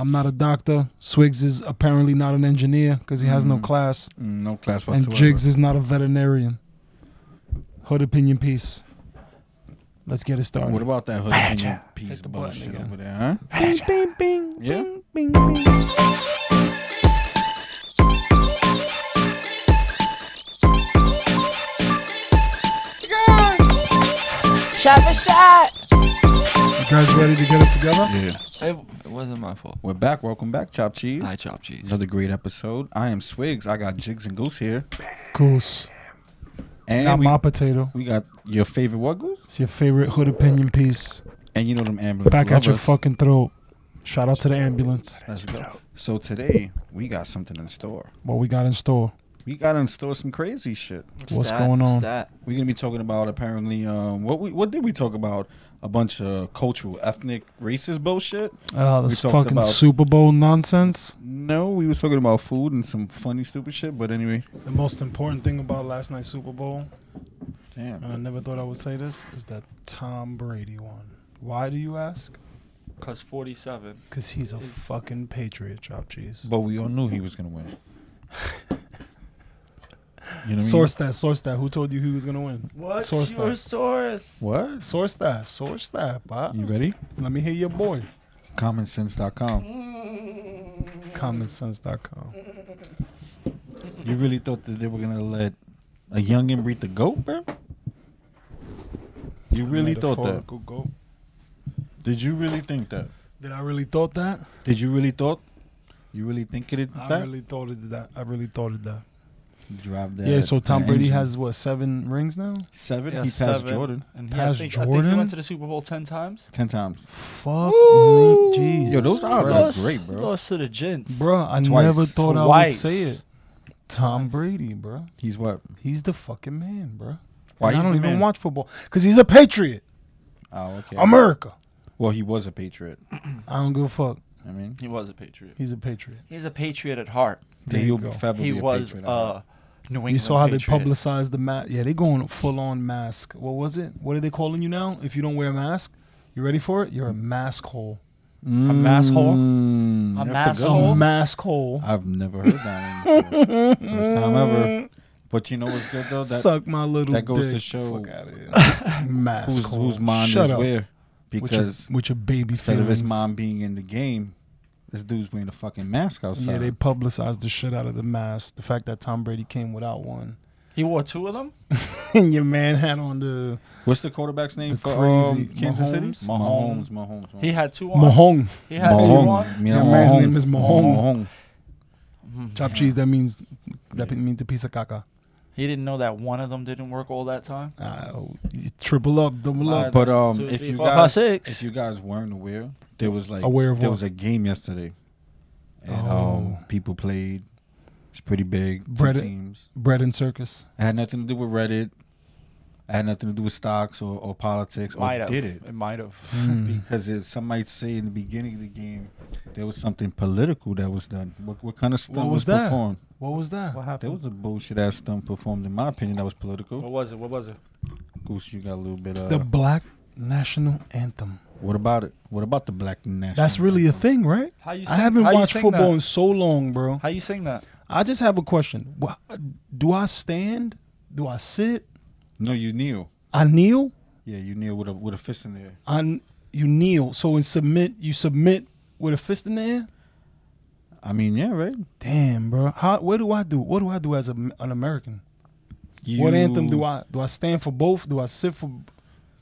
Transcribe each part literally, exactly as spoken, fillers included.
I'm not a doctor. Swigs is apparently not an engineer because he has mm. no class. No class whatsoever. And Jiggs is not a veterinarian. Hood opinion piece. Let's get it started. What about that hood opinion piece bullshit over there, huh? Bing, bing, bing, yeah. bing, bing, bing. Shot for shot. You guys ready to get us together? Yeah. It, it wasn't my fault. We're back. Welcome back, Chopt Cheese. Hi, Chopt Cheese. Another great episode. I am Swigs. I got Jiggs and Goose here. Goose. And Not we, my potato. We got your favorite what, Goose? It's your favorite hood opinion piece. And you know them ambulance Back at your us. fucking throat. Shout out to the ambulance. Let's go. So today, we got something in store. What we got in store? We got in store some crazy shit. What's, What's that? going on? What's that? We're going to be talking about apparently, um, what we, what did we talk about? A bunch of cultural, ethnic, racist bullshit. Oh, uh, this fucking about, Super Bowl nonsense. No, we were talking about food and some funny, stupid shit. But anyway. The most important thing about last night's Super Bowl, damn, and I never thought I would say this, is that Tom Brady won. Why do you ask? Because forty-seven. Because he's a fucking patriot, Chopt Cheese. But we all knew he was going to win. You know source mean? that, source that. Who told you he was gonna win? What? Source your that. source? What? Source that, source that. Bob. You ready? Let me hear your boy. commonsense dot com. commonsense dot com. You really thought that they were gonna let a youngin breed the goat, bro? You really thought that? Goat. Did you really think that? Did I really thought that? Did you really thought? You really think it? I that? really thought it that. I really thought it that. Drive that yeah, so Tom Brady engine. has what seven rings now? Seven. Yeah, he passed seven. Jordan. And he, I, think, Jordan? I think he went to the Super Bowl ten times. Ten times. Fuck Woo! me, jeez. Yo, those odds are great, bro. Lost to the gents, bro. I Twice. never thought Twice. I would say it. Tom Brady, bro. He's what? He's the fucking man, bro. Why? I don't even man? watch football because he's a patriot. Oh, okay. America. Well, he was a patriot. I don't give a fuck. I mean, he was a patriot. He's a patriot. He's a patriot at heart. There you go. He was a. New England you saw how Patriot. they publicized the mask. Yeah, they going full on mask. What was it? What are they calling you now? If you don't wear a mask, you ready for it? You're a mask hole. Mm. A mask hole. A mask hole. A mask hole. I've never heard that one before. First time ever. But you know what's good though? That, Suck my little. That goes dick. to show. Fuck out of here. Mask who's, hole. Whose mind Shut is up. where? Because with your, with your baby instead feelings. of his mom being in the game. This dude's wearing a fucking mask outside. Yeah, they publicized the shit out of the mask. The fact that Tom Brady came without one. He wore two of them? And your man had on the... What's the quarterback's name for um, Kansas City? Mahomes. Mahomes. Mahomes. Mahomes. He had two on. Mahomes. He had Mahomes. two on. Your Mahomes. man's name is Mahomes. Mahomes. Chopt Cheese, that means that yeah. means a piece of caca. He didn't know that one of them didn't work all that time? Uh, triple up, double up. Uh, but um, two, if, three, you four, guys, five, six. if you guys weren't aware... There was like Aware of there what? was a game yesterday, and oh. um, people played. It's pretty big. Bread two teams. Bread and circus. It had nothing to do with Reddit. It had nothing to do with stocks or, or politics. It might or have. did it? It might have mm. because it, some might say in the beginning of the game there was something political that was done. What, what kind of stunt was, was that? performed? What was that? What happened? There was a bullshit ass stunt performed, in my opinion, that was political. What was it? What was it? Goose, you got a little bit of the Black National Anthem. What about it? What about the Black National? That's really a thing, right? How you sing, I haven't how watched you sing football that? in so long, bro. How you sing that? I just have a question. Do I stand? Do I sit? No, you kneel. I kneel? Yeah, you kneel with a with a fist in the air. I, you kneel. So in submit, you submit with a fist in the air? I mean, yeah, right? Damn, bro. How, what do I do? What do I do as a, an American? You... What anthem do I do I stand for both? Do I sit for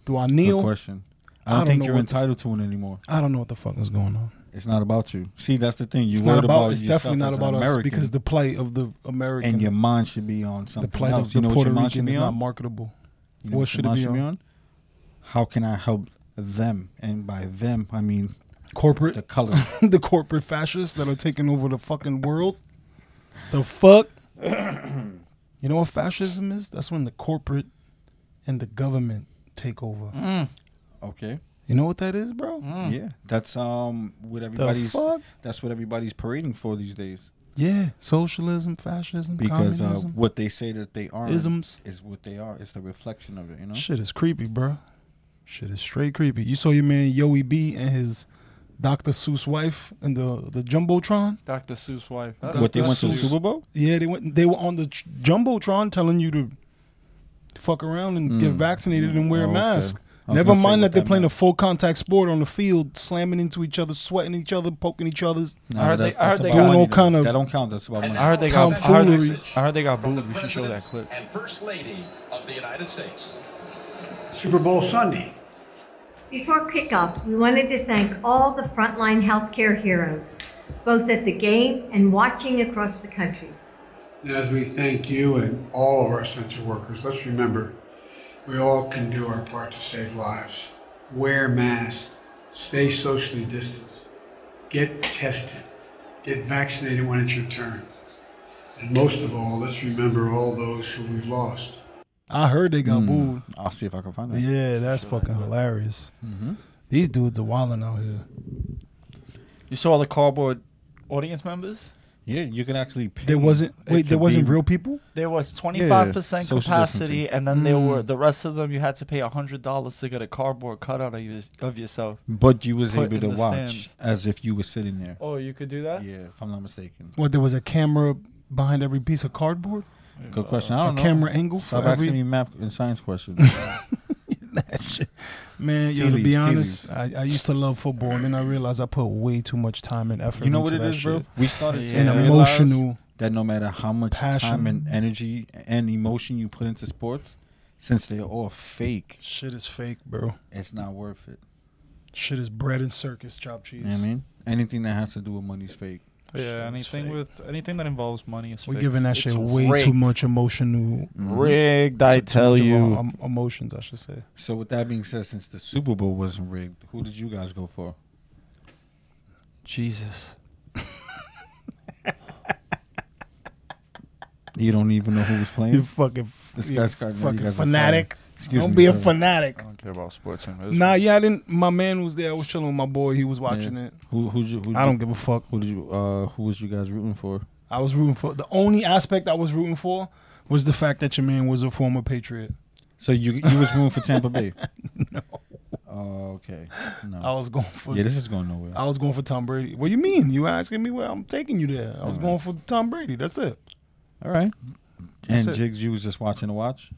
do I kneel? Good question. I don't, I don't think you're entitled to it anymore. I don't know what the fuck is going on. It's not about you. See, that's the thing. You worried about yourself. It's definitely not about us because the plight of the American and your mind should be on something else. The plight of the Puerto Rican is not marketable. What should it be on? How can I help them? And by them, I mean corporate, the color, the corporate fascists that are taking over the fucking world. The fuck? You know what fascism is? That's when the corporate and the government take over. Mm. Okay, you know what that is, bro? Mm. Yeah, that's um, what everybody's. The fuck? That's what everybody's parading for these days. Yeah, socialism, fascism, because uh, what they say that they aren't isms is what they are. It's the reflection of it. You know, shit is creepy, bro. Shit is straight creepy. You saw your man Yoey B and his Doctor Seuss' wife and the the jumbotron. Doctor Seuss' wife. That's what they went to the Super Bowl? Yeah, they went. They were on the jumbotron telling you to fuck around and mm. get vaccinated mm. and wear oh, a mask. Okay. Never mind that, that they're playing meant. a full contact sport on the field, slamming into each other, sweating each other, poking each other. No, I heard that's, they, that's I heard they got all kind of. That don't count. That's about money. I heard they got. I heard, I heard they got booed. We should show that clip. And First Lady of the United States. Super Bowl Sunday. Before kickoff, we wanted to thank all the frontline healthcare heroes, both at the game and watching across the country. And as we thank you and all of our essential workers, let's remember. We all can do our part to save lives. Wear masks, stay socially distanced, get tested, get vaccinated when it's your turn. And most of all, let's remember all those who we've lost. I heard they got mm. booed. I'll see if I can find that. Yeah, that's sure. fucking hilarious. Mm-hmm. These dudes are wilding out here. You saw the cardboard audience members? Yeah, you can actually pay. There wasn't wait, there wasn't real people? There was twenty-five percent capacity, and then there were the rest of them. You had to pay one hundred dollars to get a cardboard cutout of, you, of yourself. But you was able to watch as if you were sitting there. Oh, you could do that? Yeah, if I'm not mistaken. What, there was a camera behind every piece of cardboard? Good question. I don't know. A camera angle? Stop asking me math and science questions. That shit. Man, yo, to be honest, I, I used to love football, and then I realized I put way too much time and effort. You know what it is, bro? We started yeah. to emotional that no matter how much passion. time and energy and emotion you put into sports, since they're all fake, shit is fake, bro. It's not worth it. Shit is bread and circus, chopped cheese. You know what I mean, anything that has to do with money is fake. Yeah, anything with anything that involves money is fake. We're giving that shit way too much emotional rigged. I tell you, emotions, I should say. So with that being said, since the Super Bowl wasn't rigged, who did you guys go for? Jesus. You don't even know who was playing. You fucking this guy's fucking fanatic. Excuse don't me, be a sorry. fanatic. I don't care about sports. And nah, yeah, I didn't. My man was there. I was chilling with my boy. He was watching yeah. it. Who? Who'd you? Who'd I don't you, give a fuck. Who did you? Uh, who was you guys rooting for? I was rooting for. The only aspect I was rooting for was the fact that your man was a former Patriot. So you you was rooting for Tampa Bay? No. Oh, okay. No. I was going for. Yeah, this is going nowhere. I was going for Tom Brady. What do you mean? You asking me where I'm taking you there? I was right. going for Tom Brady. That's it. All right. That's and Jiggs, you was just watching the watch.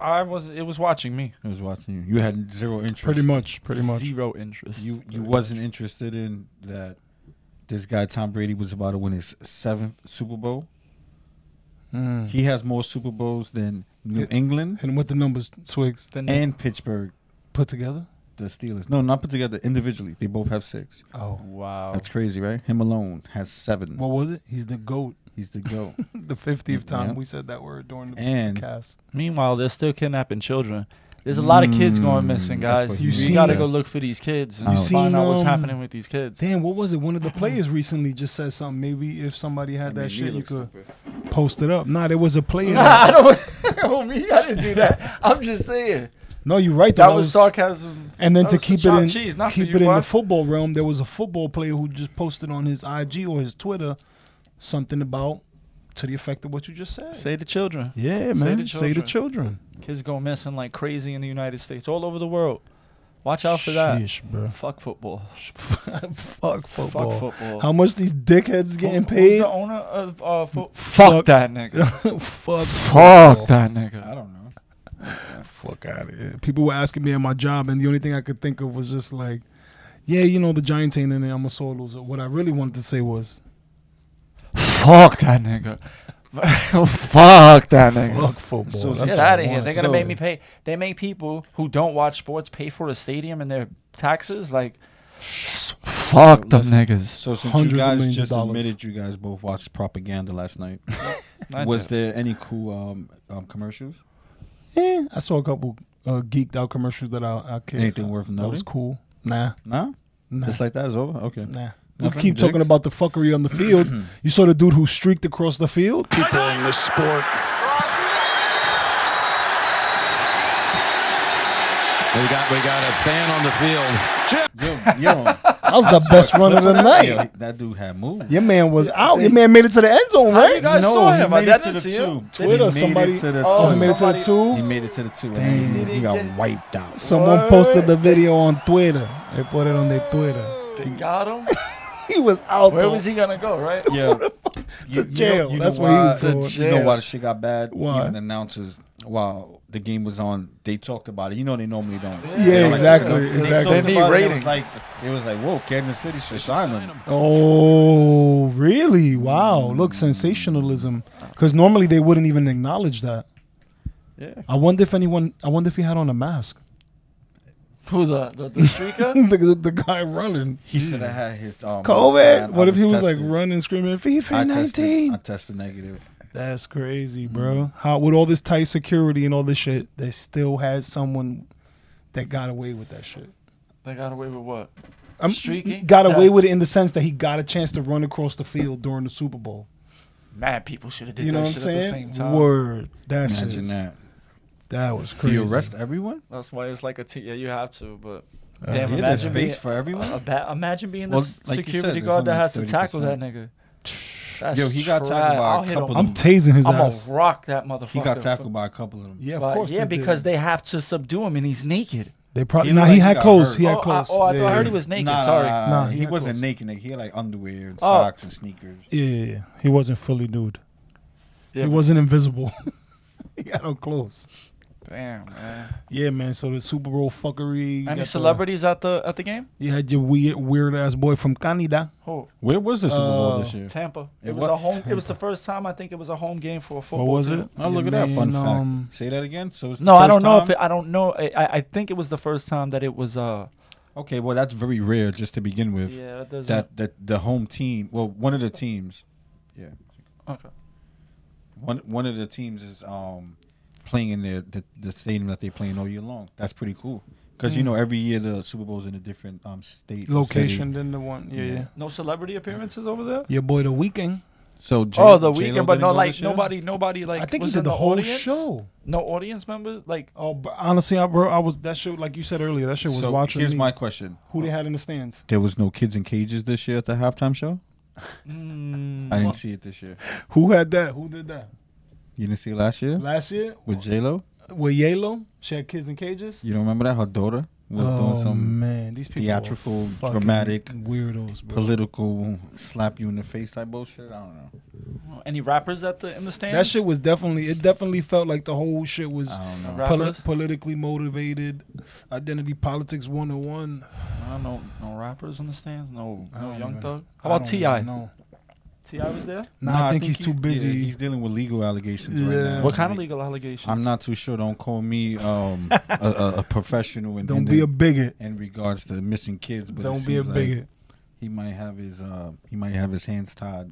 I was. It was watching me. It was watching you. You had zero interest. Pretty much. Pretty much. Zero interest. You you wasn't interested in that. This guy Tom Brady was about to win his seventh Super Bowl. Mm. He has more Super Bowls than New Hit, England. And what the numbers, Swigs, and Pittsburgh put together. The Steelers. No, not put together. Individually, they both have six. Oh wow, that's crazy, right? Him alone has seven. What was it? He's the GOAT. He's the GOAT. The fiftieth time yeah. we said that word during the and podcast. Meanwhile, they're still kidnapping children. There's a lot of kids going missing, guys. You, you got to go look for these kids and you find out what's um, happening with these kids. Damn, what was it? One of the players recently just said something. Maybe if somebody had that shit, you could stupid. post it up. Nah, there was a player. Nah, I don't. Me, I didn't do that. I'm just saying. No, you're right. That, that was, was sarcasm. And then that to keep it in, cheese, keep it in the football realm, there was a football player who just posted on his I G or his Twitter something about to the effect of what you just said. Say the children. Yeah, man. Say the children. Kids go missing like crazy in the United States, all over the world. Watch out for that. Sheesh, bro. Fuck football. Fuck football. Fuck football. How much these dickheads getting Fuck, paid? The owner of uh, fo Fuck, Fuck that nigga. Fuck. Fuck that nigga. I don't know. Fuck out of here. People were asking me at my job, and the only thing I could think of was just like, yeah, you know, the Giants ain't in there. I'm a sore loser. What I really wanted to say was, fuck that nigga. Fuck that nigga. Fuck football. So get out of here. They're going to make me pay. They make people who don't watch sports pay for a stadium and their taxes. Like, fuck them niggas. So since you guys just admitted you guys both watched propaganda last night, was there any cool um, um, commercials? Yeah, I saw a couple uh, geeked out commercials that I, I can't. Anything worth noting? That was cool. Nah. Nah? Nah. Just like that is over? Okay. Nah. We Nothing keep talking Jiggs? about the fuckery on the field. You saw the dude who streaked across the field? Keep playing this sport. We got, we got a fan on the field. Yo, yo. That was the best run of the night. Yo, that dude had moved. Your man was out. Your man made it to the end zone, right? You guys no, saw him. I didn't see him. Twitter, somebody. Oh, he made it to the two. He made it to the two. Damn, he got wiped out. Someone posted the video on Twitter. They put it on their Twitter. They got him. He was out. Where though. was he gonna go? Right? Yeah, to jail. That's where he was. To jail. You know why the shit got bad? Why? Even announcers, while the game was on, they talked about it. You know they normally don't. Yeah, yeah don't exactly. Like, you know, exactly. They, they need ratings. It was like it was like, whoa, Kansas City should sign him. Oh, really? Wow. Mm. Look, sensationalism. Because normally they wouldn't even acknowledge that. Yeah. I wonder if anyone. I wonder if he had on a mask. Who the the, the streaker? the, the, the guy running. He should have had his um, COVID. What if he was tested. like running, screaming, FIFA nineteen? I tested negative. That's crazy, bro. Mm-hmm. How with all this tight security and all this shit, they still had someone that got away with that shit. They got away with what? I'm streaking. Got away no. with it in the sense that he got a chance to run across the field during the Super Bowl. Mad people should have did you know that what shit I'm at saying? the same time. Word. That Imagine that. That was crazy. Do you arrest everyone? That's why it's like a t yeah, you have to, but uh, damn, imagine there's space being, for everyone. Uh, imagine being the well, like security said, guard that has to tackle that nigga. That's Yo, he got tackled by a couple of them. I'm tasing his I'm ass. I'm gonna rock that motherfucker. He got tackled by a couple of them. Yeah, of but, course. Yeah, they because did. they have to subdue him and he's naked. They probably no. Nah, like he had he clothes. Hurt. He had oh, clothes. I, oh, I yeah. thought I heard he was naked. Nah, Sorry, nah, nah, nah. He, he wasn't clothes. naked. He had like underwear and socks and sneakers. Yeah, he wasn't fully nude. He wasn't invisible. He had no clothes. Damn, man. Yeah, man. So the Super Bowl fuckery. Any celebrities the, at the at the game? You had your weird weird ass boy from Canada. Who? Where was the Super Bowl uh, this year? Tampa. It, it was what? a home. Tampa. It was the first time I think it was a home game for a football. What was team. it? Oh, look at that fun um, fact. Say that again. So it's the no, first I don't know time? if it, I don't know. I, I I think it was the first time that it was. Uh, okay, well that's very rare just to begin with. Yeah, it doesn't. That that the home team. Well, one of the teams. Yeah. Okay. One one of the teams is um. playing in their, the the stadium that they playing all year long. That's pretty cool because mm. you know every year the Super Bowl's in a different um state location than the one. Yeah, yeah. yeah. No celebrity appearances over there. Your boy The Weeknd. So J oh, The Weeknd, but no, like nobody, nobody like. I think was he did the, the whole audience? show. No audience members, like. Oh, but honestly, I bro, I was that show. Like you said earlier, that shit was so watching. Here's me. my question: Who they had in the stands? There was no kids in cages this year at the halftime show. Mm. I didn't see it this year. Who had that? Who did that? You didn't see it last year? Last year? With J-Lo? With J-Lo? She had kids in cages? You don't remember that? Her daughter was oh, doing some man. These people theatrical, dramatic, weirdos, bro. Political, slap you in the face type bullshit. I don't know. Well, any rappers at the in the stands? That shit was definitely, it definitely felt like the whole shit was poli politically motivated, identity politics one oh one. I don't know. No rappers in the stands? No, no Young even, Thug? How about T I? No. T I was there? No, nah, I, I think he's, he's too busy. Yeah, he's dealing with legal allegations yeah. right now. What kind of legal allegations? I'm not too sure. Don't call me um, a, a, a professional. In, Don't in be the, a bigot in regards to missing kids. But Don't be a bigot. Like he might have his uh, he might have his hands tied,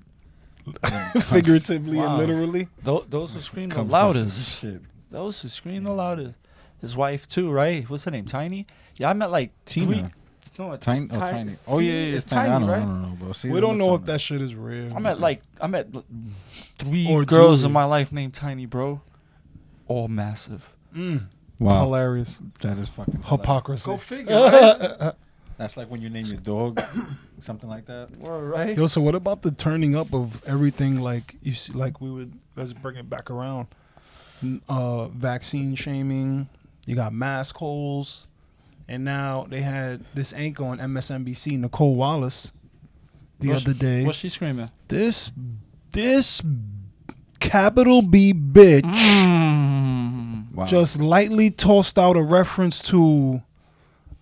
figuratively wow. and literally. Th those who scream the loudest. Shit. Those who scream yeah. the loudest. His wife too, right? What's her name? Tiny. Yeah, I met like Tina. Three No, it's tiny, tiny. Oh, tiny. Oh yeah, yeah, it's, it's tiny. tiny. I, don't, right? I don't know, bro. See, we don't know if that it. shit is real. I'm at like I'm at three or girls in my life named Tiny, bro. All massive. Mm. Wow, hilarious. That is fucking hypocrisy. Hilarious. Go figure. Right? That's like when you name your dog something like that. All right. Yo, so what about the turning up of everything? Like you see, like we would let's bring it back around. Uh, vaccine shaming. You got mask holes. And now they had this anchor on M S N B C, Nicole Wallace, the what's other day. She, what's she screaming? This, this capital B bitch mm. wow. just lightly tossed out a reference to,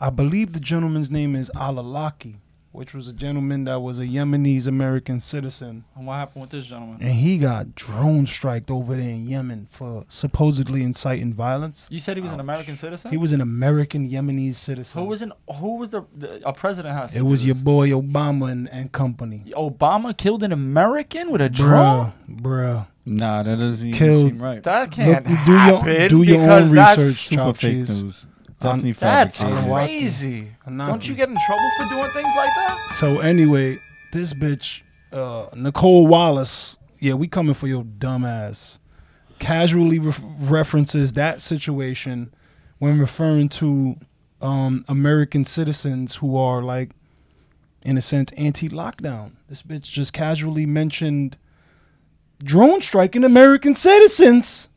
I believe the gentleman's name is al-Awlaki, which was a gentleman that was a Yemenese American citizen. And what happened with this gentleman? And he got drone striked over there in Yemen for supposedly inciting violence. You said he was Ouch. an American citizen? He was an American Yemenese citizen. Who was an, Who was the, the a president has to It was this. your boy Obama and, and company. Obama killed an American with a drone? Bruh, bruh. Nah, that doesn't even killed. seem right. That can't Look, do happen your, do your own research, Chopt Cheese. Um, that's crazy. Don't you get in trouble for doing things like that? So anyway, this bitch, uh, Nicole Wallace, yeah, we coming for your dumb ass, casually re references that situation when referring to um, American citizens who are like, in a sense, anti-lockdown. This bitch just casually mentioned drone striking American citizens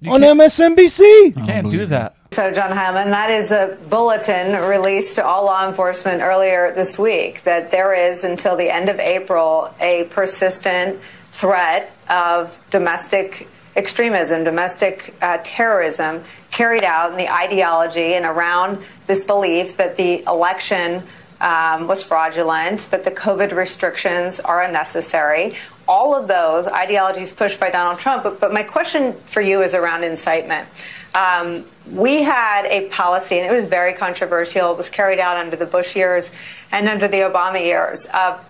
you on M S N B C. You can't do that. So, John Hyman, that is a bulletin released to all law enforcement earlier this week that there is, until the end of April, a persistent threat of domestic extremism, domestic uh, terrorism carried out in the ideology and around this belief that the election um, was fraudulent, that the COVID restrictions are unnecessary. All of those ideologies pushed by Donald Trump. But, but my question for you is around incitement. Um, we had a policy, and it was very controversial. It was carried out under the Bush years and under the Obama years, of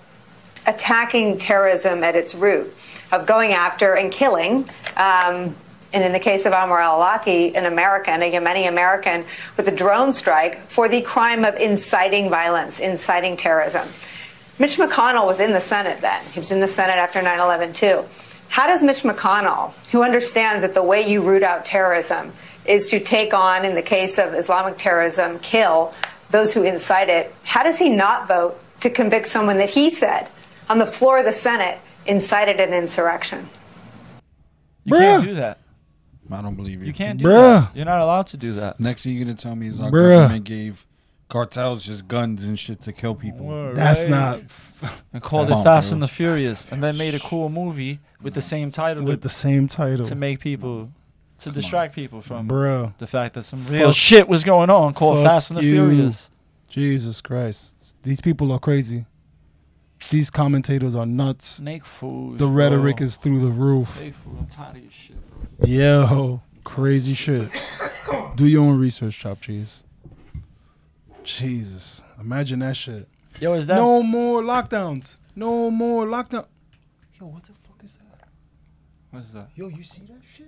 attacking terrorism at its root, of going after and killing, um, and in the case of Amr al-Awlaki, an American, a Yemeni American, with a drone strike for the crime of inciting violence, inciting terrorism. Mitch McConnell was in the Senate then. He was in the Senate after nine eleven, too. How does Mitch McConnell, who understands that the way you root out terrorism is to take on, in the case of Islamic terrorism, kill those who incite it, how does he not vote to convict someone that he said on the floor of the Senate incited an insurrection? You Bruh. can't do that. I don't believe you. You can't do Bruh. that. You're not allowed to do that. Next thing you're going to tell me is our Bruh. government gave cartels just guns and shit to kill people. Well, That's right. not... And called it Fast and the Furious. And they made a cool movie with no. the same title. With the same title. To make people... To Come distract on. people from Bro. the fact that some real Fuck. shit was going on called Fuck Fast and the you. Furious. Jesus Christ. These people are crazy. These commentators are nuts. Snake fools. The rhetoric bro. is through the roof. Snake fool. I'm tired of your shit, bro. Yo, crazy shit. Do your own research, Chopt Cheese. Jesus. Imagine that shit. Yo, is that no more lockdowns. No more lockdown. Yo, what the fuck is that? What is that? Yo, you see that shit?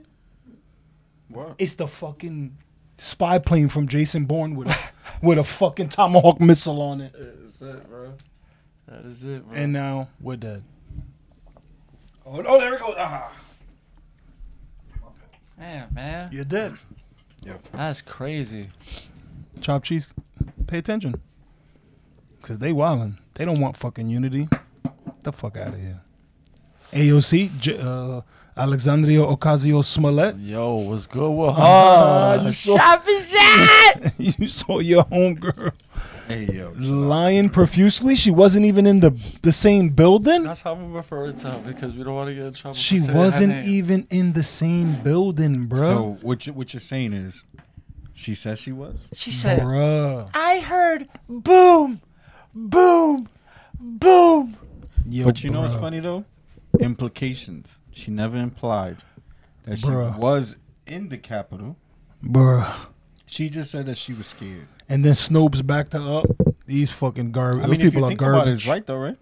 What? It's the fucking spy plane from Jason Bourne with a, with a fucking Tomahawk missile on it. That's it, bro. That is it, bro. And now we're dead. Oh, oh there we go. Ah. Man, man. You're dead. Yep. That's crazy. Chopt Cheese, pay attention. Because they wildin'. They don't want fucking unity. Get the fuck out of here. A O C, J uh... Alexandria Ocasio-Cortez. Yo, what's good with her? Oh, you shot for shot. You saw your homegirl. Hey, yo. Lying profusely. She wasn't even in the, the same building. That's how we refer to her because we don't want to get in trouble. She wasn't even in the same building, bro. So what, you, what you're saying is she said she was? She said, Bruh. I heard boom, boom, boom. Yo, but you bro. know what's funny, though? Implications. She never implied that Bruh. she was in the Capitol. Bruh. She just said that she was scared. And then Snopes backed her up. These fucking garbage. I mean, Those if people you are think garbage. About it, it's right though, right?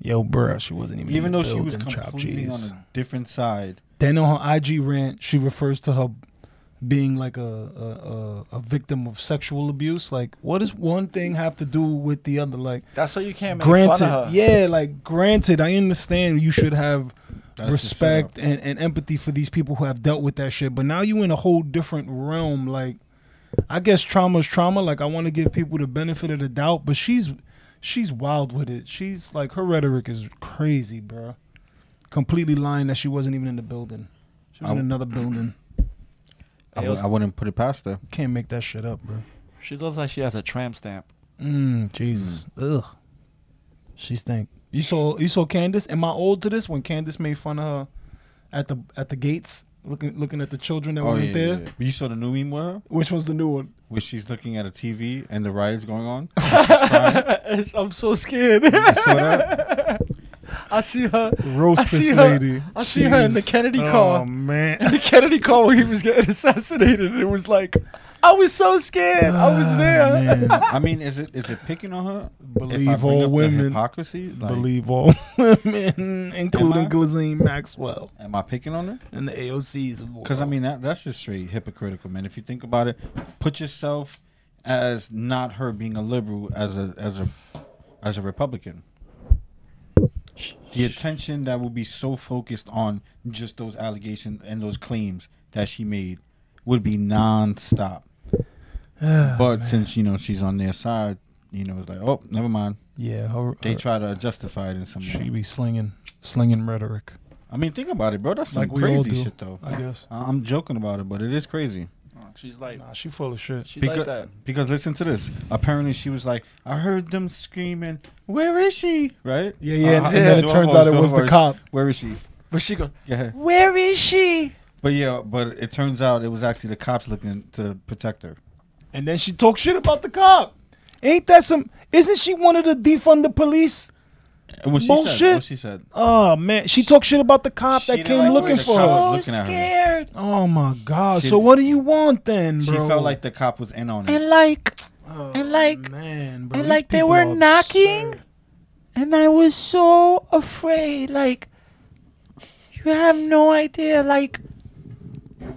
Yo, bruh, she wasn't even. Even in the though building, she was completely Chopt Cheese. on a different side. Then on her I G rant, she refers to her being like a a, a a victim of sexual abuse. Like, what does one thing have to do with the other? Like, that's how you can't make granted, fun of her. Yeah, like granted, I understand you should have. That's respect and, and empathy for these people who have dealt with that shit. But now you in a whole different realm. Like, I guess trauma is trauma. Like, I want to give people the benefit of the doubt. But she's she's wild with it. She's like, her rhetoric is crazy, bro. Completely lying that she wasn't even in the building. She was I, in another building. I, I wouldn't put it past her. Can't make that shit up, bro. She looks like she has a tramp stamp. Mm, Jesus. Mm. Ugh. She stink. You saw you saw Candace. Am I old to this? When Candace made fun of her at the at the gates, looking looking at the children that oh, weren't yeah, there. Yeah, yeah. You saw the new meme with her? Which one's the new one? Where she's looking at a T V and the riot's going on. I'm so scared. You saw that? I see her. Roast I see this lady. Her, I Jeez. see her in the Kennedy oh, car. Oh man! In the Kennedy car where he was getting assassinated. It was like, I was so scared. Ah, I was there. I mean, is it is it picking on her? Believe all women. Hypocrisy. Like, believe all women, including Glazine Maxwell. Am I picking on her? And the A O Cs. Because I mean, that that's just straight hypocritical, man. If you think about it, put yourself as not her being a liberal, as a as a as a Republican. The attention that will be so focused on just those allegations and those claims that she made would be nonstop. Oh, but man. since, you know, she's on their side, you know, it's like, oh, never mind. Yeah. Her, they her, try to justify it in some way. She be slinging, slinging rhetoric. I mean, think about it, bro. That's like some crazy shit, though. I guess. I'm joking about it, but it is crazy. now. She's like, nah, she full of shit. She's because, like that. Because listen to this. Apparently, she was like, I heard them screaming, where is she? Right? Yeah, yeah. Uh, yeah. And then it turns out it was the cop. Where is she? But she goes, yeah. Where is she? But yeah, but it turns out it was actually the cops looking to protect her. And then she talked shit about the cop. Ain't that some? Isn't she one of the defund the police? What she bullshit. Said, what she said. Oh man, she, she talked shit about the cop that came like looking for her. Was looking scared. At her. Oh my god. She, so what do you want then, bro? She felt like the cop was in on it. And like, oh, and like, man, bro, and like they were knocking, absurd. And I was so afraid. Like, you have no idea. Like,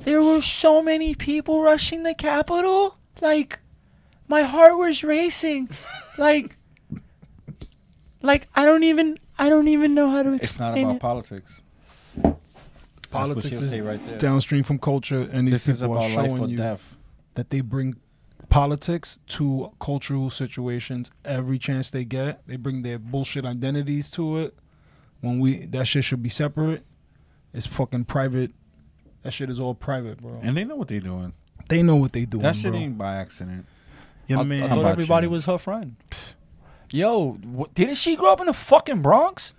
there were so many people rushing the Capitol. Like, my heart was racing. Like. Like I don't even I don't even know how to explain. It's not about it. Politics. Politics is right there. Downstream from culture, and these this people is about are showing life or you death. That they bring politics to cultural situations every chance they get. They bring their bullshit identities to it. When we that shit should be separate. It's fucking private. That shit is all private, bro. And they know what they're doing. They know what they doing. That shit bro. Ain't by accident. You know I, man? I thought everybody you. Was her friend. Yo, what, didn't she grow up in the fucking Bronx?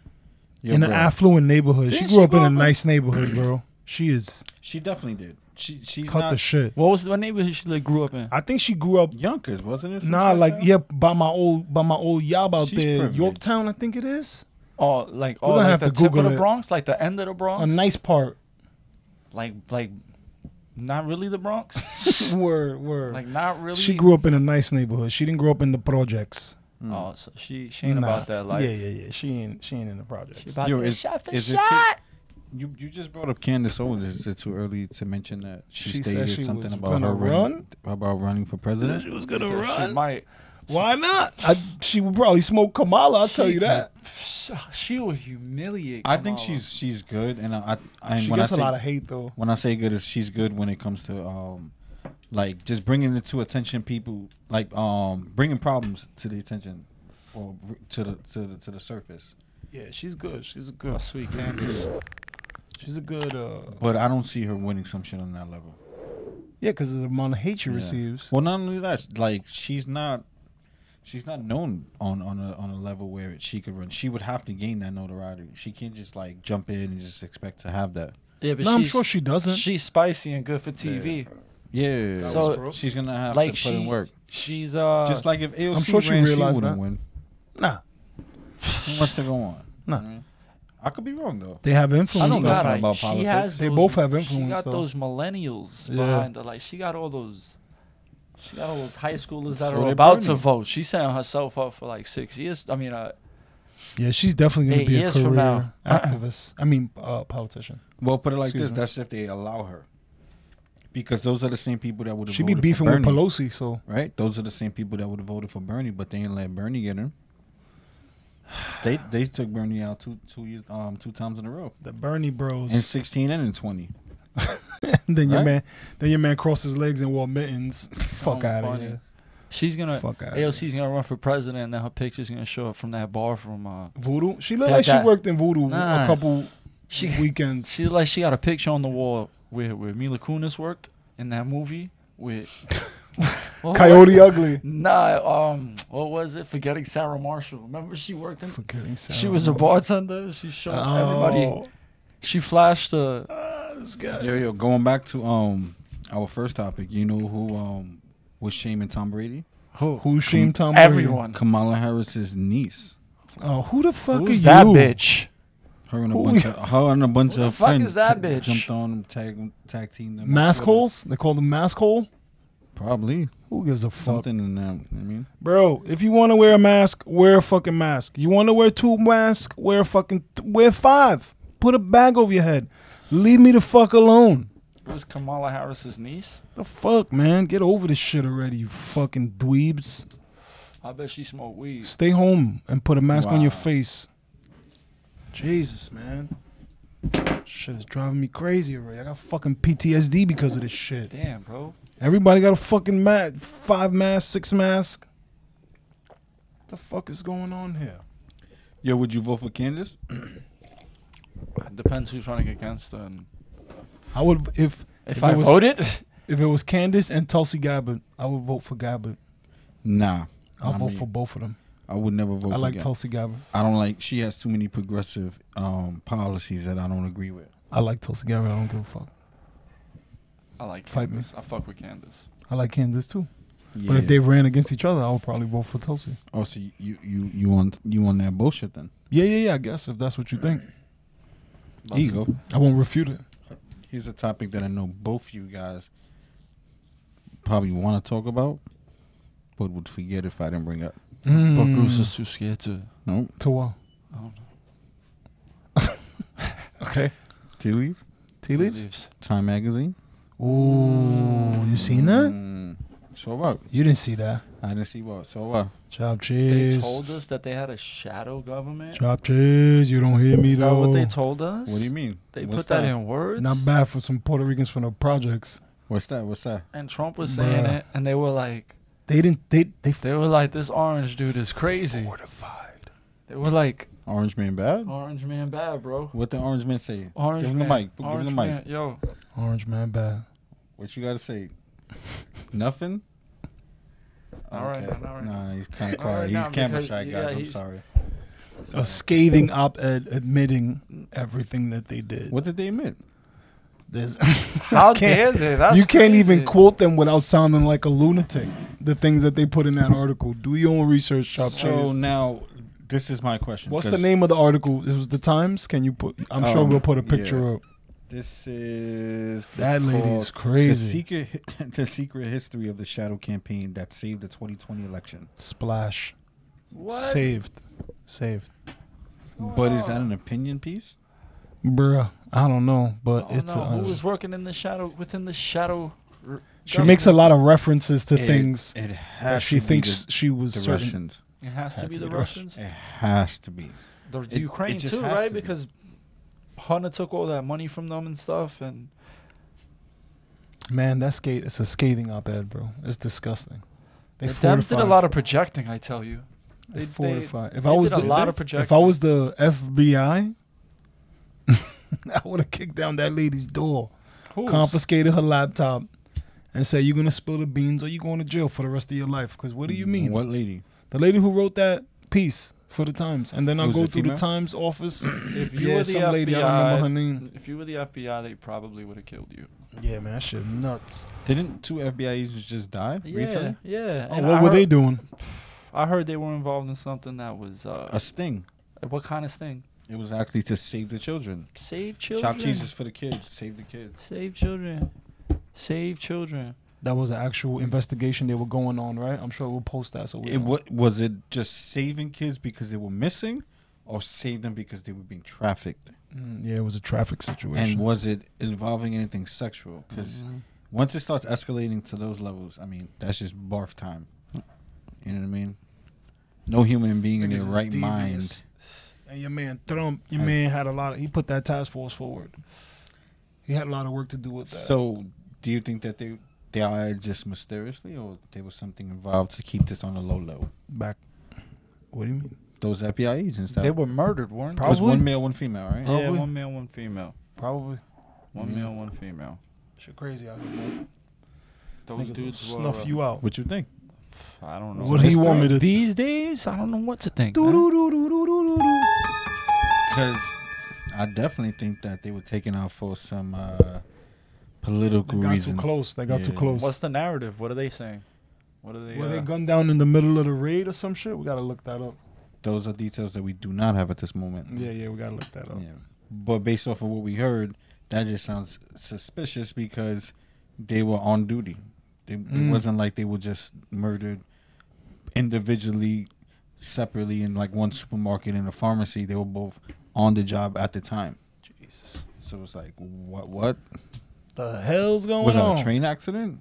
Yo, in bro. An affluent neighborhood. Didn't she grew she up grow in up a nice neighborhood, bro. She is. She definitely did. She she's cut not, the shit. What was the what neighborhood she like, grew up in? I think she grew up Yonkers, wasn't it? Nah, like, like yeah, by my old by my old yob out she's there, privileged. Yorktown, I think it is. Oh, like oh, like have the to tip Google of the Bronx, it. Like the end of the Bronx, a nice part. Like like, not really the Bronx. Word word. Like not really. She grew up in a nice neighborhood. She didn't grow up in the projects. Oh, so she she ain't nah. about that life. Yeah, yeah, yeah. She ain't she ain't in the project. She about Yo, to is, shot for is shot. Too, you you just brought up Candace Owens. Is it too early to mention that she, she stated she something about her run? Running, about running for president? She was gonna she run. She might. Why not? I, she would probably smoke Kamala. I'll she tell you that. Can, she will humiliate. Kamala. I think she's she's good, and I, I and she when gets I say, a lot of hate though. When I say good, is she's good when it comes to um. Like just bringing it to attention, people like um bringing problems to the attention or to the to the to the surface. Yeah, she's good. She's a good oh, sweet Candace. She's a good. uh But I don't see her winning some shit on that level. Yeah, because of the amount of hate she yeah. receives. Well, not only that, like she's not, she's not known on on a on a level where it, she could run. She would have to gain that notoriety. She can't just like jump in and just expect to have that. Yeah, but no, I'm sure she doesn't. She's spicy and good for T V. Yeah. Yeah, so she's gonna have like to put she, in work. She's uh, just like if A O C I'm sure she ran, realized she wouldn't win. Nah, she wants to go on. Nah, I, mean, I could be wrong though. They have influence. I don't know nothing about she politics. Has they those, both have influence. She got though. Those millennials yeah. behind her. Like she got all those, she got all those high schoolers that so are about burning. To vote. She's setting herself up for like six years. I mean, uh, yeah, she's definitely gonna be a career activist. I mean, uh, politician. Well, put it like Excuse this: me. That's if they allow her. Because those are the same people that would have voted for Bernie. She'd be beefing with Pelosi, so. Right? Those are the same people that would have voted for Bernie, but they ain't let Bernie get him. They they took Bernie out two two years um two times in a row. The Bernie bros. In sixteen and in twenty. And then right? your man then your man crossed his legs and wore mittens. Fuck out of here. She's gonna A O C's gonna run for president and then her picture's gonna show up from that bar from uh Voodoo. She looked that, like she that, worked in Voodoo nah, a couple she, weekends. She like she got a picture on the wall. Where, where Mila Kunis worked in that movie with Coyote Ugly. Nah, um, what was it? Forgetting Sarah Marshall. Remember she worked in? Forgetting Sarah She was Marshall. A bartender. She showed oh. everybody. She flashed the. Uh, this guy. Yo, yo, going back to um our first topic, you know who um was shaming Tom Brady? Who? Who shamed Tom Brady? Everyone. Kamala Harris's niece. Oh, who the fuck Who's is that you? bitch? Her and a Ooh. bunch of her and a bunch Who of the friends fuck is that bitch? jumped on them, tag tag team them. Mask holes? They call them mask hole? Probably. Who gives a fuck? Something in that. I mean, bro, if you want to wear a mask, wear a fucking mask. You want to wear two masks? Wear a fucking wear five. Put a bag over your head. Leave me the fuck alone. It was Kamala Harris's niece. The fuck, man, get over this shit already, you fucking dweebs. I bet she smoked weed. Stay home and put a mask wow. on your face. Jesus, man. Shit is driving me crazy already. I got fucking P T S D because of this shit. Damn, bro. Everybody got a fucking mask. Five masks, six masks. What the fuck is going on here? Yo, would you vote for Candace? It depends who's running against her. And I would if... If, if I was, voted? If it was Candace and Tulsi Gabbard, I would vote for Gabbard. Nah. I'll I vote mean, for both of them. I would never vote I for I like Gabbard. Tulsi Gabbard. I don't like, she has too many progressive um, policies that I don't agree with. I like Tulsi Gabbard. I don't give a fuck. I like Candace. Fight me. I fuck with Candace. I like Candace too. Yeah. But if they ran against each other, I would probably vote for Tulsi. Oh, so you you you want you want that bullshit then? Yeah, yeah, yeah. I guess if that's what you think. There you go. I won't refute it. Here's a topic that I know both you guys probably want to talk about, but would forget if I didn't bring up. Mm. But Goose is too scared to. No. To what? I don't know. Okay. Tea leaves. Tea leaves. Tea leaves. Time magazine. Ooh, you seen that? Mm. So what? You didn't see that. I didn't see what. So what? Chopt Cheese. They told us that they had a shadow government. Chopt Cheese. You don't hear me though. Is that what they told us? What do you mean? They What's put that, that in words. Not bad for some Puerto Ricans from the projects. What's that? What's that? And Trump was saying Bruh. it, and they were like, they didn't. They they they were like, this orange dude is crazy. Fortified. They were like, orange man bad. Orange man bad, bro. What the orange man say? Orange Give man. Him the mic. Orange Give him the mic. Man. Yo. Orange man bad. What you gotta say? Nothing? All okay. right, all right. Nah, he's kind of quiet. Right, he's camera shy, guys. Yeah, I'm sorry. sorry. A scathing op-ed admitting everything that they did. What did they admit? There's How dare they? That's you can't crazy. even quote them without sounding like a lunatic. The things that they put in that article. Do your own research, Chopt Cheese. So now, this is my question. What's the name of the article? It was the Times. Can you put? I'm um, sure we'll put a picture yeah. up. This is that lady's crazy. The secret, the secret history of the shadow campaign that saved the twenty twenty election. Splash. What? Saved, saved. But is that an opinion piece, bruh? I don't know, but oh, it's. No. A, who was working in the shadow? Within the shadow. She government. makes a lot of references to it, things it that she thinks the, she was. The certain. Russians. It has, it has to be, to be the Russians. Russians. It has to be. The it, Ukraine it too, right? To because. Be. Hunter took all that money from them and stuff, and man, that's skate. It's a scathing op-ed, bro. It's disgusting. They the Dems did a lot of projecting, I tell you. They, they fortified. They, if they I was did the, a lot they, of projecting. If I was the F B I, I would have kicked down that lady's door, Who's? confiscated her laptop, and said, "You're gonna spill the beans, or you're going to jail for the rest of your life." Because what do you mean? What lady? The lady who wrote that piece. For the Times, and then I'll go through the Times office. If you yeah, were the some F B I, lady, I don't remember her name. If you were the F B I, they probably would have killed you. Yeah, man, that shit nuts. Didn't two F B I agents just die yeah, recently? Yeah. Oh, and what I were heard, they doing? I heard they were involved in something that was uh, a sting. What kind of sting? It was actually to save the children. Save children. Chopt Cheese is for the kids. Save the kids. Save children. Save children. That was an actual investigation they were going on, right? I'm sure we'll post that. So we it what was it just saving kids because they were missing, or save them because they were being trafficked? Mm, yeah, it was a traffic situation. And was it involving anything sexual? Because mm-hmm. once it starts escalating to those levels, I mean, that's just barf time. You know what I mean? No human being in their right devious. mind. And your man Trump, your I, man had a lot of. He put that task force forward. He had a lot of work to do with that. So, do you think that they? They are just mysteriously, or there was something involved to keep this on a low low? Back. What do you mean? Those F B I agents. That they were murdered, weren't they? It was one male, one female, right? Probably. Yeah, one male, one female. Probably. One yeah. male, one female. Shit crazy out here, man. Those Niggas dudes snuff were, uh, you out. What you think? I don't know. What, what do you want me to th These days, I don't know what to think. Because I definitely think that they were taken out for some... Uh, Political they got reason. Too close. They got yeah. too close. What's the narrative? What are they saying? What are they? Were uh, they gunned down in the middle of the raid or some shit? We gotta look that up. Those are details that we do not have at this moment. Yeah, yeah, we gotta look that up. Yeah. But based off of what we heard, that just sounds suspicious because they were on duty. They, mm. It wasn't like they were just murdered individually, separately in like one supermarket and a pharmacy. They were both on the job at the time. Jesus. So it's like what? What? The hell's going on? Was it a train accident?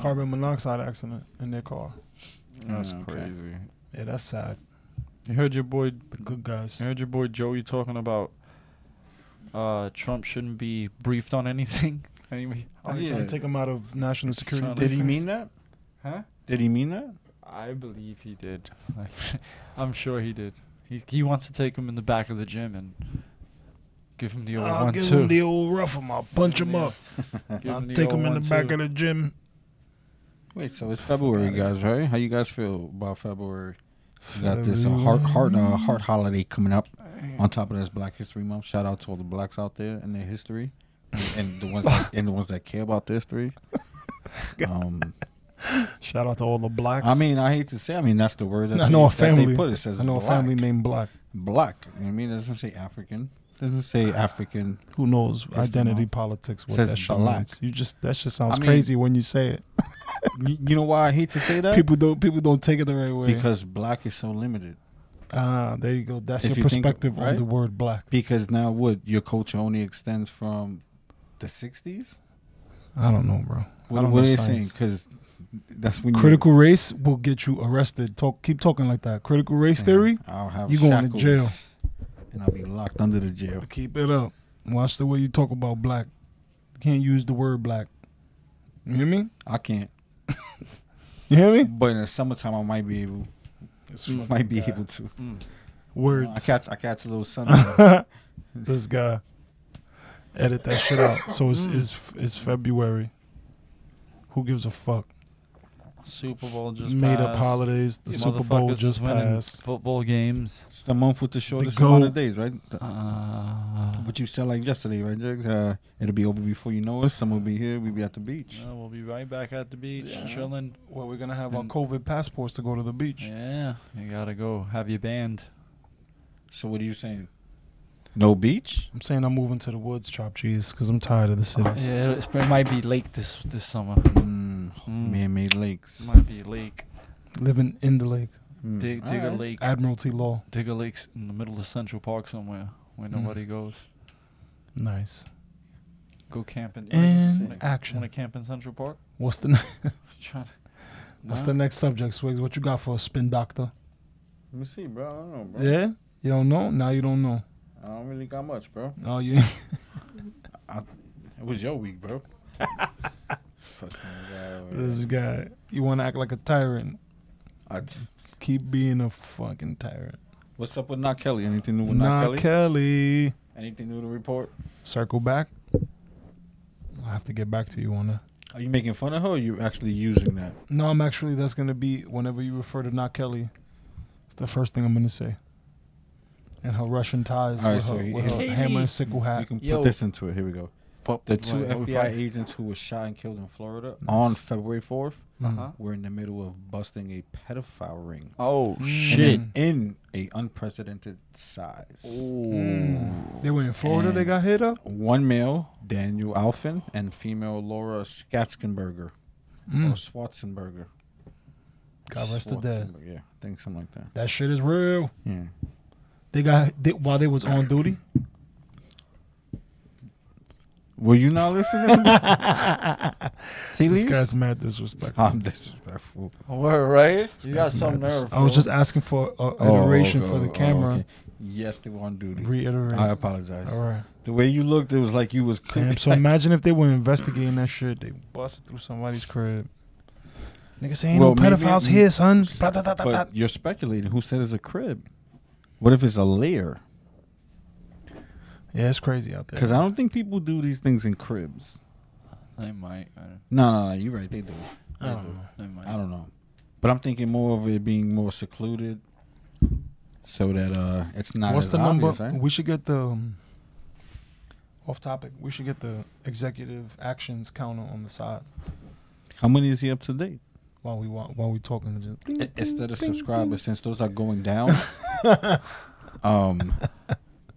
Carbon monoxide accident in their car. That's mm, okay. crazy. Yeah, that's sad. You heard your boy, the good guys. You heard your boy Joey talking about uh, Trump shouldn't be briefed on anything. Anyway, I'm yeah. trying to take him out of national security. Did he mean that? Huh? Did he mean that? I believe he did. I'm sure he did. He he wants to take him in the back of the gym and. Give him the old I'll one, give too. Him the old rough him. I'll punch him, him up. Give I'll him take him in the back too. of the gym. Wait, so it's February, guys, right? How you guys feel about February? We got this uh, heart, heart, uh, heart holiday coming up on top of this Black History Month. Shout out to all the blacks out there and their history, and the ones that, and the ones that care about their history. Um, Shout out to all the blacks. I mean, I hate to say, I mean, that's the word that, I know they, a family, that they put. It says I know black. a family named black. Black. You know what I mean? It doesn't say African. It doesn't say African. Who knows? Identity know. politics. What says that shit black. Means. You just that shit sounds I mean, crazy when you say it. You know why I hate to say that? People don't people don't take it the right way because black is so limited. Ah, there you go. That's if your perspective think, right? on the word black. Because now what? Your culture only extends from the sixties? I don't know, bro. What, I don't what know are they saying? Because that's when critical you, race will get you arrested. Talk, keep talking like that. Critical race man, theory. I'll have you going to jail, and I'll be locked under the jail. Keep it up. Watch the way you talk about black. You can't use the word black. You hear me? I can't. You hear me? But in the summertime, I might be able. Mm, might be God. able to. Mm. Words. I catch. I catch a little sun. This guy. Edit that shit out. So it's, mm. it's it's February. Who gives a fuck? Super Bowl just made passed. up holidays. The Super Bowl just passed. Football games. It's the month with the shortest amount of days, right? The, uh, what you said like yesterday, right, Jiggs? Uh, it'll be over before you know it. Some will be here. We'll be at the beach. Yeah, we'll be right back at the beach, yeah. chilling. Well, we're gonna have and our COVID passports to go to the beach. Yeah, you gotta go have your band. So what are you saying? No beach? I'm saying I'm moving to the woods, Chopt Cheese, because I'm tired of the cities. Yeah, it, it might be lake this this summer. Mm, mm. Man-made lakes. Might be lake. Living in the lake. Mm. Dig, dig right. a lake. Admiralty Law. Dig a lake in the middle of Central Park somewhere where mm. nobody goes. Nice. Go camping. In like, action. Want to camp in Central Park? What's the What's no? the next subject, Swigs? What you got for a spin doctor? Let me see, bro. I don't know, bro. Yeah? You don't know? Now you don't know. I don't really got much, bro. Oh, you. I, it was your week, bro. Fucking guy this guy. You want to act like a tyrant. I t Keep being a fucking tyrant. What's up with Not Kelly? Anything new with Not, Not Kelly? Not Kelly. Anything new to report? Circle back. I'll have to get back to you on that. Are you making fun of her or are you actually using that? No, I'm actually, that's going to be, whenever you refer to Not Kelly, it's the first thing I'm going to say. And her Russian ties right, with so her, he, with her he, hammer and sickle hat. You can put Yo. this into it. Here we go. The two right, F B I right. agents who were shot and killed in Florida nice. on February fourth uh-huh. were in the middle of busting a pedophile ring. Oh, shit. In an unprecedented size. Mm. They were in Florida. And they got hit up? One male, Daniel Alfin, and female Laura Schwarzenberger. Mm. Or Schwarzenberger. God rest her dead. Yeah, I think something like that. That shit is real. Yeah. They got they, while they was on duty. Were you not listening? See, this guy's mad disrespectful. I'm disrespectful. We're right. You got some nerve. I was just asking for uh, iteration oh, okay, for the camera. Oh, okay. Yes, they were on duty. Reiterate. I apologize. All right. The way you looked, it was like you was. Damn, so imagine if they were investigating that shit. They busted through somebody's crib. Nigga say ain't well, no pedophiles here, son. But, but you're speculating. Who said it's a crib? What if it's a lair? Yeah, it's crazy out there. Because I don't think people do these things in cribs. They might. I don't no, no, no. You're right. They do. They I don't do. know. They might. I don't know. But I'm thinking more of it being more secluded so that uh, it's not What's as the obvious, number? Right? We should get the... Um, off topic. We should get the executive actions counter on the side. How many is he up to date? While we while we talking to you. Instead of subscribers, since those are going down, um,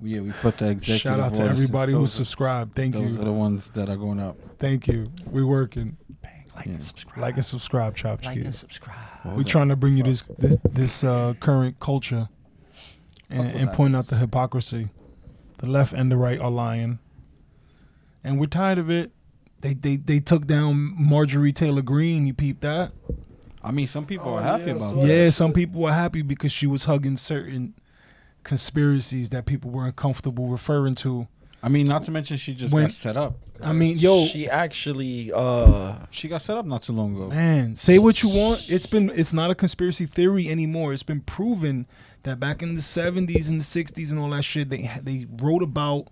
yeah, we put the executive. Shout out to everybody who subscribed. Thank you. Those are the ones that are going up. Thank you. We working. Bang, like yeah. and subscribe. Like and subscribe, Chopt Cheese. Like and subscribe. We trying to bring you this this this uh, current culture and, and point out the hypocrisy. The left and the right are lying, and we're tired of it. They, they they took down Marjorie Taylor Greene. You peeped that? I mean, some people oh, are happy yeah, about that. Yeah, some people were happy because she was hugging certain conspiracies that people were uncomfortable referring to. I mean, not to mention she just when, got set up. I mean, yo. She actually... Uh, she got set up not too long ago. Man, say what you want. It's been it's not a conspiracy theory anymore. It's been proven that back in the seventies and the sixties and all that shit, they they wrote about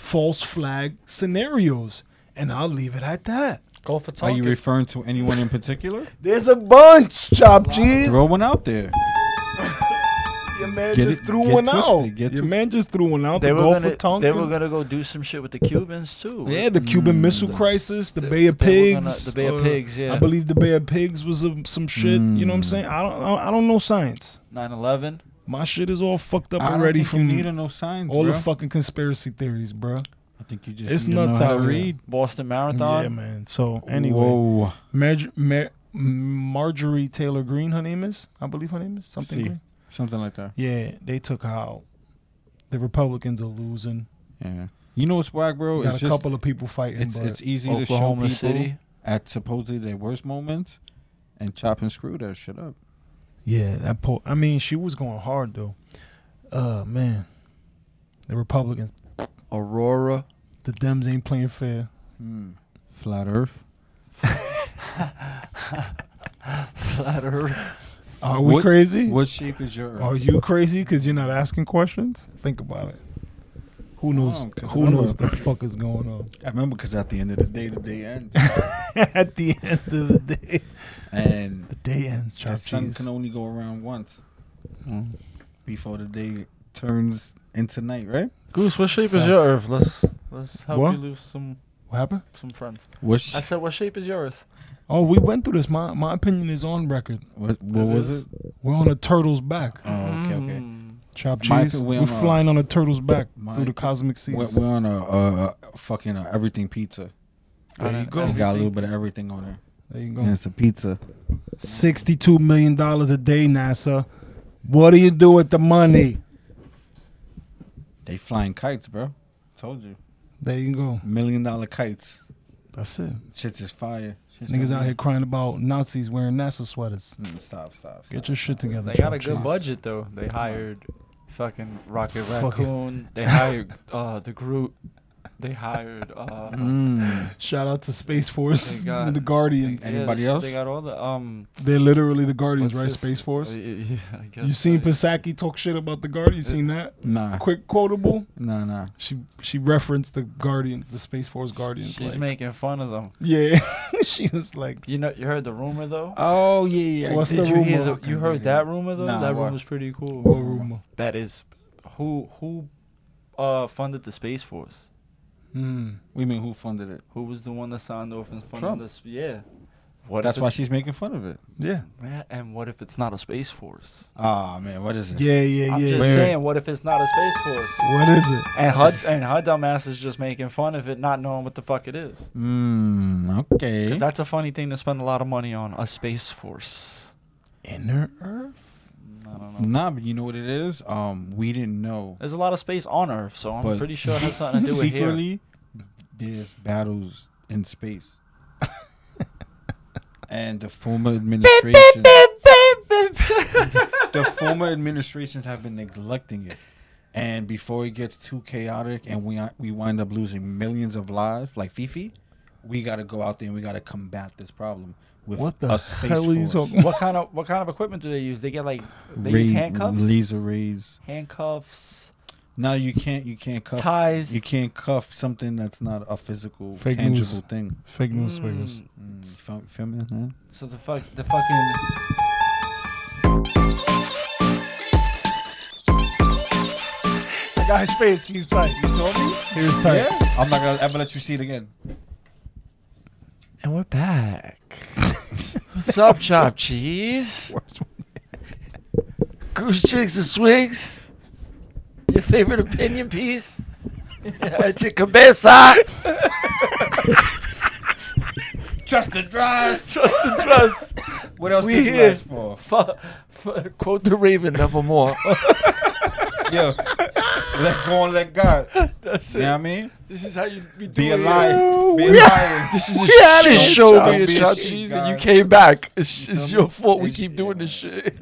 false flag scenarios. And I'll leave it at that. Go for talking. Are you referring to anyone in particular? There's a bunch, Chopt Cheese. Throw one out there. Your man get just it, threw one twisted, out. Your man just threw one out. They, the were, gonna, for they were gonna go do some shit with the Cubans too. Yeah, the Cuban mm, Missile the, Crisis, the they, Bay of Pigs, gonna, the Bay of Pigs. Yeah, I believe the Bay of Pigs was a, some shit. Mm. You know what I'm saying? I don't. I don't know science. nine eleven. My shit is all fucked up I already. Don't think from you need no science. All bro. The fucking conspiracy theories, bro. I think you just. It's need nuts. To know how to read Boston Marathon. Yeah, man. So anyway, whoa. Mar Mar Marjorie Taylor Greene, her name is. I believe her name is something. Green. Something like that. Yeah, they took how the Republicans are losing. Yeah, you know what's whack, bro? It's a just, couple of people fighting. It's, it's easy Oklahoma to show people City. At supposedly their worst moments and chop and screw that shit up. Yeah, that po I mean, she was going hard though. Uh, man, the Republicans. Aurora, the Dems ain't playing fair. Mm. Flat Earth. Flat Earth. Are we what, crazy? What shape is your earth? Are you crazy because you're not asking questions? Think about it. Who knows? Oh, who knows what the fuck is going on? I remember because at the end of the day, the day ends. At the end of the day. And the day ends, Chopt Cheese. The sun can only go around once mm. before the day turns into night, right? Goose, what shape Friends. Is your earth? Let's, let's help what? You lose some... What happened? Some friends. What's I said, what shape is your earth? Oh, we went through this. My my opinion is on record. What, what was it? We're on a turtle's back. Oh, okay, okay. Chopt Cheese. We're flying on a turtle's back through the cosmic seas. We're on a, a, a fucking a everything pizza. There you go. It got a little bit of everything on there. There you go. And it's a pizza. sixty-two million dollars a day, NASA. What do you do with the money? They flying kites, bro. Told you. There you go. Million dollar kites. That's it. Shit's is fire. Shit's niggas out here crying about Nazis wearing NASA sweaters. Mm, stop, stop, stop. Get your shit together. They got a good budget, though. They hired fucking Rocket Raccoon. They hired uh, the Groot. They hired... Uh, mm. Shout out to Space Force got, and the Guardians. Anybody yeah, else? They got all the... Um, They're literally the Guardians, right? This? Space Force? Uh, yeah, I guess you seen so, Psaki yeah. talk shit about the Guardians? You seen that? Nah. Quick quotable? Nah, nah. She she referenced the Guardians, the Space Force Guardians. She's like, making fun of them. Yeah. She was like... You know, you heard the rumor, though? Oh, yeah, yeah. What's Did the you rumor? Hear the, you heard that rumor, though? Nah, that rumor was pretty cool. What rumor? That is... Who, who uh, funded the Space Force? Mm. We mean who funded it? Who was the one that signed off and funded Trump. This? Yeah. What That's why she's making fun of it. Yeah. Man, and what if it's not a Space Force? Ah, oh, man, what is it? Yeah, yeah, I'm yeah. I'm just Wait. saying, what if it's not a Space Force? What is it? And her, and her dumb ass is just making fun of it, not knowing what the fuck it is. Mm, okay. Because that's a funny thing to spend a lot of money on, a Space Force. Inner Earth? I don't know. Nah, but you know what it is? Um, we didn't know. There's a lot of space on Earth, so I'm but pretty sure it has something to do with here. Secretly, there's battles in space. And the former administration... the former administrations have been neglecting it. And before it gets too chaotic and we, we wind up losing millions of lives, like Fifi, we got to go out there and we got to combat this problem. With what the a space hell force. What kind of what kind of equipment do they use? They get like they Ray, use handcuffs, laser rays, handcuffs. No, you can't. You can't cuff ties. You can't cuff something that's not a physical, fake tangible news. Thing. Fake news, fake news. Mm. Mm. Feel me, man? So the fuck, the fucking the guy's face. He's tight. You saw me. He was tight. Yeah. I'm not gonna ever let you see it again. And we're back. What's up, Chopt Cheese? Goose, Jiggs, and Swigs. Your favorite opinion piece? At your cabeza. Trust the dress. Trust the dress. What else we here for? For, for? Quote the Raven, nevermore. Yo, let go and let God. That's it. You know what I mean? This is how you be doing Be alive. It. Be alive. This is a we had a show, show Chopt Cheese, and you came back. It's, it's your fault we keep doing this shit.